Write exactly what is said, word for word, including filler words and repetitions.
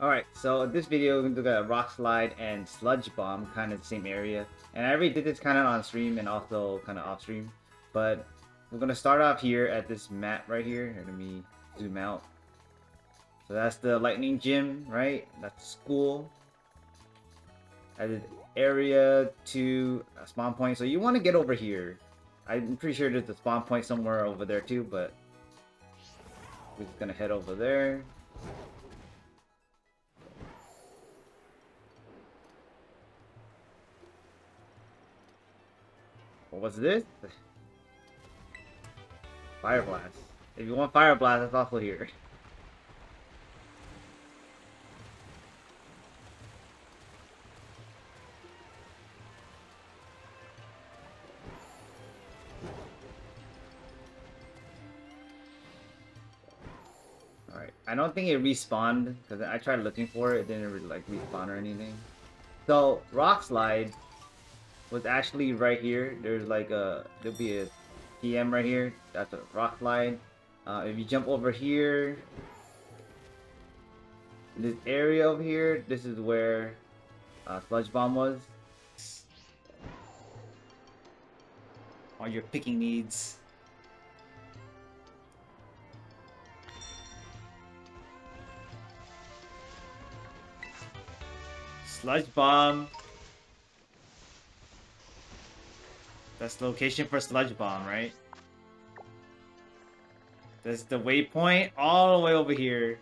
Alright, so this video we're going to look at Rock Slide and Sludge Bomb, kind of the same area. And I already did this kind of on stream and also kind of off stream. But we're going to start off here at this map right here. Let me zoom out. So that's the Lightning Gym, right? That's school. I did area to a spawn point. So you want to get over here. I'm pretty sure there's a spawn point somewhere over there too, but we're just going to head over there. What's this? Fire Blast. If you want Fire Blast, that's also here. Alright, I don't think it respawned because I tried looking for it, it didn't really, like respawn or anything. So, Rock Slide was actually right here. There's like a, there'll be a T M right here. That's a Rock Slide. Uh, if you jump over here, this area over here, this is where uh, Sludge Bomb was. All your picking needs. Sludge Bomb. That's the location for Sludge Bomb, right? That's the waypoint all the way over here.